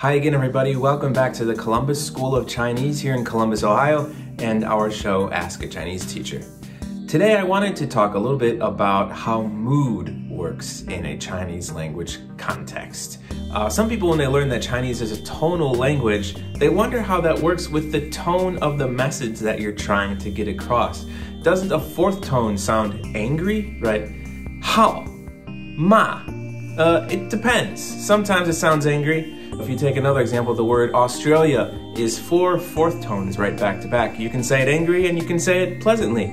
Hi again, everybody. Welcome back to the Columbus School of Chinese here in Columbus, Ohio, and our show, Ask a Chinese Teacher. Today, I wanted to talk a little bit about how mood works in a Chinese language context. Some people, when they learn that Chinese is a tonal language, they wonder how that works with the tone of the message that you're trying to get across. Doesn't a fourth tone sound angry, right? Hao, ma. It depends. Sometimes it sounds angry. If you take another example, the word Australia is four fourth tones right back to back. You can say it angry and you can say it pleasantly.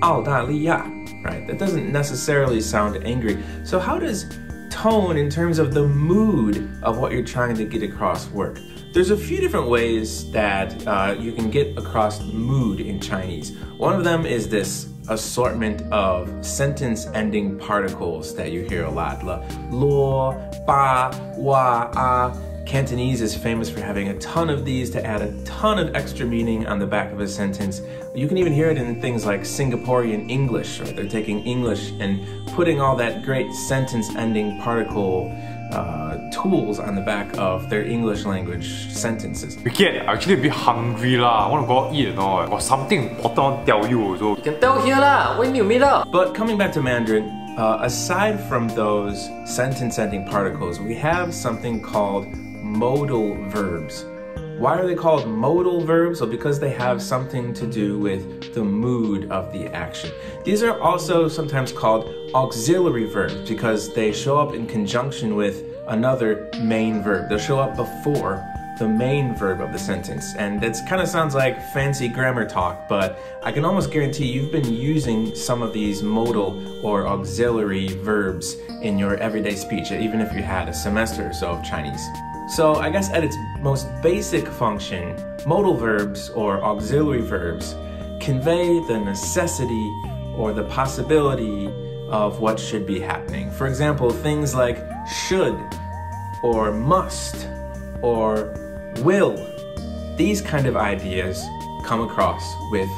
澳大利亚, right? That doesn't necessarily sound angry. So how does tone in terms of the mood of what you're trying to get across work? There's a few different ways that you can get across mood in Chinese. One of them is this assortment of sentence-ending particles that you hear a lot. Lo, ba, wa, ah. Cantonese is famous for having a ton of these to add a ton of extra meaning on the back of a sentence. You can even hear it in things like Singaporean English, right? They're taking English and putting all that great sentence-ending particle tools on the back of their English language sentences. You get actually a bit hungry lah. I want to go out eat and all. Got something important to tell you also. You can tell here lah. When you meet up. But coming back to Mandarin, aside from those sentence-ending particles, we have something called modal verbs. Why are they called modal verbs? Well, because they have something to do with the mood of the action. These are also sometimes called auxiliary verbs because they show up in conjunction with another main verb. They'll show up before the main verb of the sentence. And it kind of sounds like fancy grammar talk, but I can almost guarantee you've been using some of these modal or auxiliary verbs in your everyday speech, even if you had a semester or so of Chinese. So I guess at its most basic function, modal verbs or auxiliary verbs convey the necessity or the possibility of what should be happening. For example, things like should or must or will. These kind of ideas come across with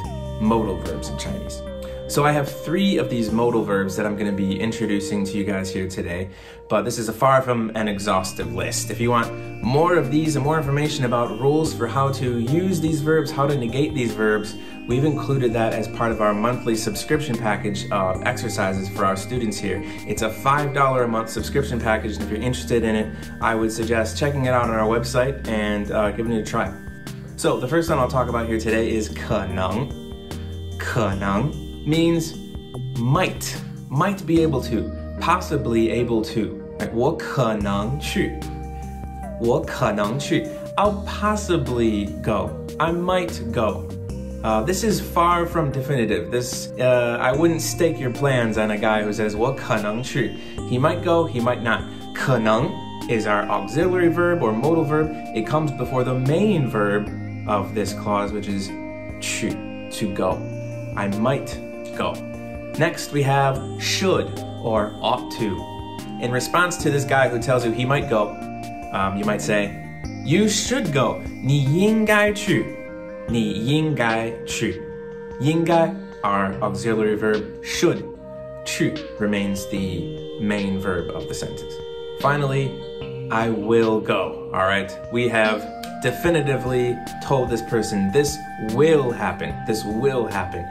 modal verbs in Chinese. So I have three of these modal verbs that I'm going to be introducing to you guys here today, but this is far from an exhaustive list. If you want more of these and more information about rules for how to use these verbs, how to negate these verbs, we've included that as part of our monthly subscription package of exercises for our students here. It's a $5 a month subscription package, and if you're interested in it, I would suggest checking it out on our website and giving it a try. So the first one I'll talk about here today is 可能. 可能 means might be able to, possibly able to. Right? 我可能去. I'll possibly go. I might go. This is far from definitive. This, I wouldn't stake your plans on a guy who says 我可能去. He might go, he might not. 可能 is our auxiliary verb or modal verb. It comes before the main verb of this clause, which is 去, to go. I might go. Next, we have should or ought to. In response to this guy who tells you he might go, you might say, you should go. 你应该去. 你应该去. 应该, our auxiliary verb, should. 去 remains the main verb of the sentence. Finally, I will go. All right, we have definitively told this person, this will happen. This will happen.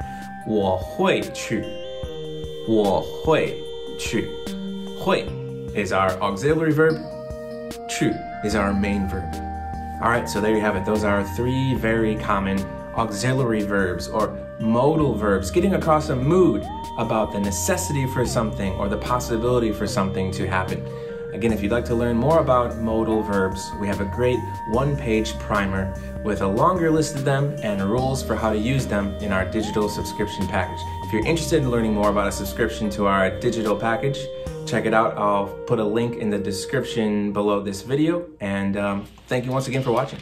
我会去. 我会去. 会 is our auxiliary verb. 去 is our main verb. All right, so there you have it. Those are three very common auxiliary verbs or modal verbs getting across a mood about the necessity for something or the possibility for something to happen. Again, if you'd like to learn more about modal verbs, we have a great one-page primer with a longer list of them and rules for how to use them in our digital subscription package. If you're interested in learning more about a subscription to our digital package, check it out. I'll put a link in the description below this video. And thank you once again for watching.